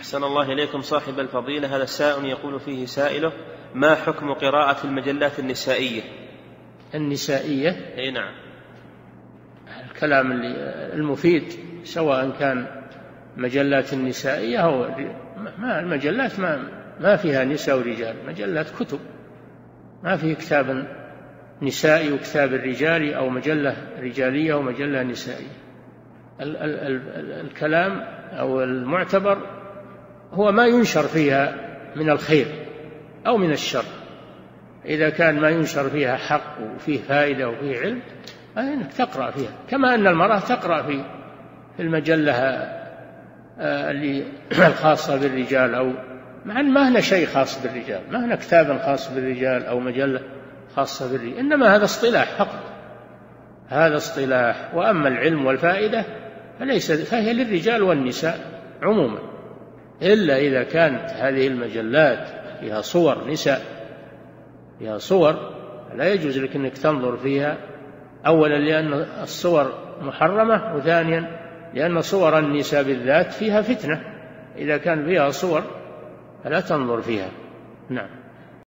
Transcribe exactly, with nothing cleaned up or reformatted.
أحسن الله إليكم صاحب الفضيلة. هذا السائل يقول فيه سائله: ما حكم قراءة المجلات النسائية؟ النسائية؟ أي نعم، الكلام المفيد، سواء كان مجلات النسائية أو ما المجلات، ما, ما فيها نساء ورجال، مجلات كتب، ما فيه كتاب نسائي وكتاب رجالي أو مجلة رجالية ومجلة نسائية. ال ال ال الكلام أو المعتبر هو ما ينشر فيها من الخير أو من الشر. إذا كان ما ينشر فيها حق وفيه فائدة وفيه علم، أنك تقرأ فيها، كما أن المرأة تقرأ في المجلة الخاصة بالرجال، أو مع أن ما هنا شيء خاص بالرجال، ما هنا كتاب خاص بالرجال أو مجلة خاصة بالرجال، إنما هذا اصطلاح فقط، هذا اصطلاح. وأما العلم والفائدة فليس، فهي للرجال والنساء عموما، إلا إذا كانت هذه المجلات فيها صور نساء، فيها صور لا يجوز لك أنك تنظر فيها، أولا لأن الصور محرمة، وثانيا لأن صور النساء بالذات فيها فتنة، إذا كان فيها صور فلا تنظر فيها. نعم.